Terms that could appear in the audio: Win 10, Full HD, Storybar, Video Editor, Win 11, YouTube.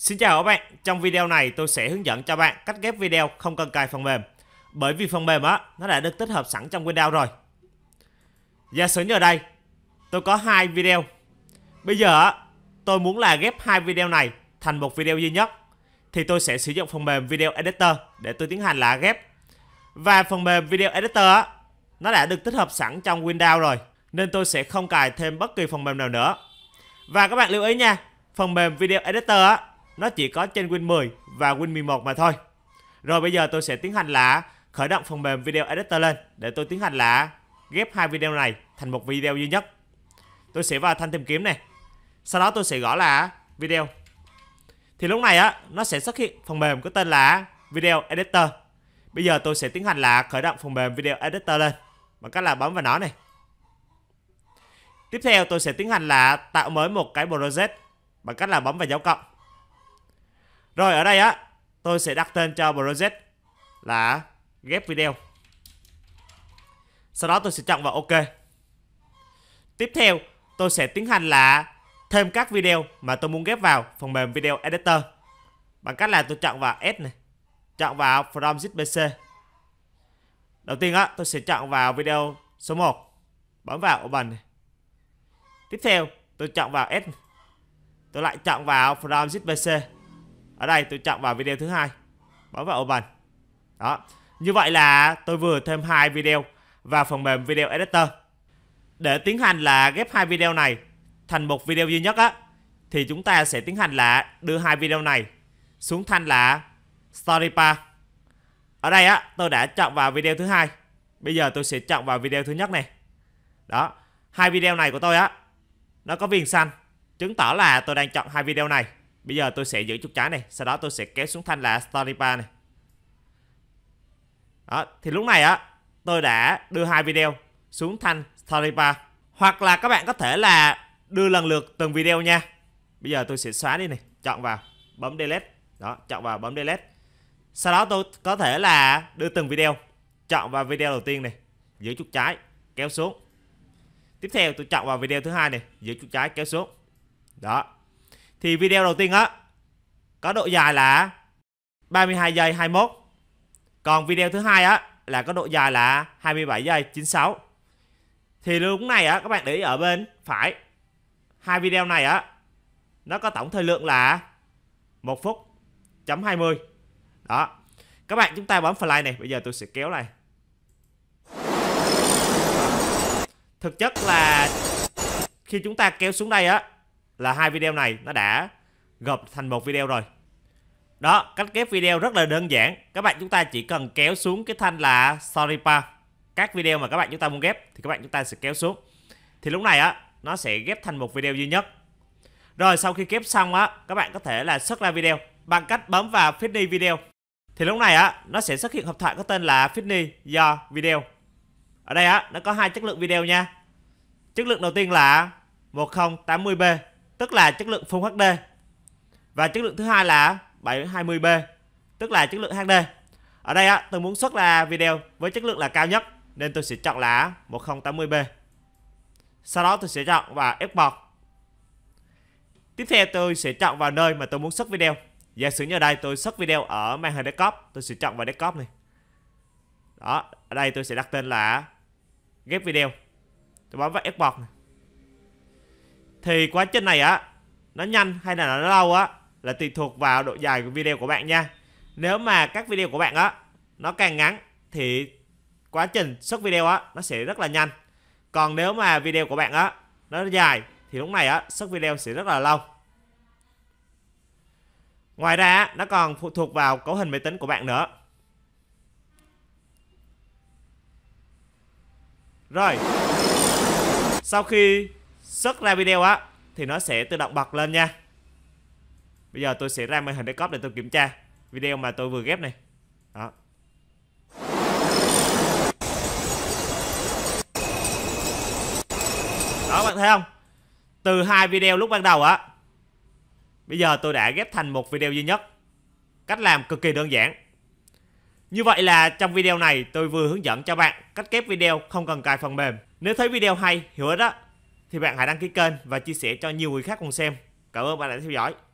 Xin chào các bạn, trong video này tôi sẽ hướng dẫn cho bạn cách ghép video không cần cài phần mềm. Bởi vì phần mềm á, nó đã được tích hợp sẵn trong Windows rồi. Giả sử như ở đây, tôi có 2 video. Bây giờ á, tôi muốn là ghép 2 video này thành một video duy nhất. Thì tôi sẽ sử dụng phần mềm Video Editor để tôi tiến hành là ghép. Và phần mềm Video Editor á, nó đã được tích hợp sẵn trong Windows rồi. Nên tôi sẽ không cài thêm bất kỳ phần mềm nào nữa. Và các bạn lưu ý nha, phần mềm Video Editor á, nó chỉ có trên Win 10 và Win 11 mà thôi. Rồi bây giờ tôi sẽ tiến hành là khởi động phần mềm Video Editor lên để tôi tiến hành là ghép 2 video này thành một video duy nhất. Tôi sẽ vào thanh tìm kiếm này. Sau đó tôi sẽ gõ là video. Thì lúc này á, nó sẽ xuất hiện phần mềm có tên là Video Editor. Bây giờ tôi sẽ tiến hành là khởi động phần mềm Video Editor lên bằng cách là bấm vào nó này. Tiếp theo tôi sẽ tiến hành là tạo mới một cái project bằng cách là bấm vào dấu cộng. Rồi ở đây á, tôi sẽ đặt tên cho project là ghép video. Sau đó tôi sẽ chọn vào OK. Tiếp theo tôi sẽ tiến hành là thêm các video mà tôi muốn ghép vào phần mềm Video Editor bằng cách là tôi chọn vào Add này, chọn vào From ZBC. Đầu tiên á, tôi sẽ chọn vào video số 1, bấm vào Open này. Tiếp theo tôi chọn vào Add, tôi lại chọn vào From ZBC. Ở đây tôi chọn vào video thứ 2, bấm vào Open. Đó, như vậy là tôi vừa thêm 2 video vào phần mềm Video Editor. Để tiến hành là ghép 2 video này thành một video duy nhất á, thì chúng ta sẽ tiến hành là đưa 2 video này xuống thanh là Storybar. Ở đây á, tôi đã chọn vào video thứ 2. Bây giờ tôi sẽ chọn vào video thứ nhất này. Đó, 2 video này của tôi á, nó có viền xanh chứng tỏ là tôi đang chọn 2 video này. Bây giờ tôi sẽ giữ chuột trái này, sau đó tôi sẽ kéo xuống thanh là Storybar này. Đó, thì lúc này á, tôi đã đưa 2 video xuống thanh Storybar. Hoặc là các bạn có thể là đưa lần lượt từng video nha. Bây giờ tôi sẽ xóa đi này, chọn vào, bấm delete. Đó, chọn vào bấm delete. Sau đó tôi có thể là đưa từng video. Chọn vào video đầu tiên này, giữ chuột trái, kéo xuống. Tiếp theo tôi chọn vào video thứ 2 này, giữ chuột trái, kéo xuống. Đó. Thì video đầu tiên á, có độ dài là 32 giây 21. Còn video thứ 2 á, là có độ dài là 27 giây 96. Thì lúc này á, các bạn để ý ở bên phải, 2 video này á, nó có tổng thời lượng là 1 phút chấm 20. Đó, các bạn chúng ta bấm play này. Bây giờ tôi sẽ kéo này. Thực chất là khi chúng ta kéo xuống đây á, là 2 video này nó đã gộp thành một video rồi. Đó, cách ghép video rất là đơn giản. Các bạn chúng ta chỉ cần kéo xuống cái thanh là Storybar. Các video mà các bạn chúng ta muốn ghép thì các bạn chúng ta sẽ kéo xuống. Thì lúc này á, nó sẽ ghép thành một video duy nhất. Rồi sau khi ghép xong á, các bạn có thể là xuất ra video bằng cách bấm vào Finish Video. Thì lúc này á, nó sẽ xuất hiện hộp thoại có tên là Finish Your Video. Ở đây á, nó có 2 chất lượng video nha. Chất lượng đầu tiên là 1080p, tức là chất lượng Full HD. Và chất lượng thứ hai là 720p, tức là chất lượng HD. Ở đây á, tôi muốn xuất ra video với chất lượng là cao nhất nên tôi sẽ chọn là 1080p. Sau đó tôi sẽ chọn vào Export. Tiếp theo tôi sẽ chọn vào nơi mà tôi muốn xuất video. Giả sử như ở đây tôi xuất video ở màn hình desktop, tôi sẽ chọn vào desktop này. Đó, ở đây tôi sẽ đặt tên là ghép video. Tôi bấm vào Export này. Thì quá trình này á, nó nhanh hay là nó lâu á, là tùy thuộc vào độ dài của video của bạn nha. Nếu mà các video của bạn á, nó càng ngắn thì quá trình xuất video á, nó sẽ rất là nhanh. Còn nếu mà video của bạn á, nó dài thì lúc này á, xuất video sẽ rất là lâu. Ngoài ra á, nó còn phụ thuộc vào cấu hình máy tính của bạn nữa. Rồi, sau khi xuất ra video á, thì nó sẽ tự động bật lên nha. Bây giờ tôi sẽ ra màn hình desktop để tôi kiểm tra video mà tôi vừa ghép này. Đó. Đó, bạn thấy không? Từ 2 video lúc ban đầu á, bây giờ tôi đã ghép thành một video duy nhất. Cách làm cực kỳ đơn giản. Như vậy là trong video này tôi vừa hướng dẫn cho bạn cách ghép video không cần cài phần mềm. Nếu thấy video hay, hữu ích á, thì bạn hãy đăng ký kênh và chia sẻ cho nhiều người khác cùng xem. Cảm ơn bạn đã theo dõi.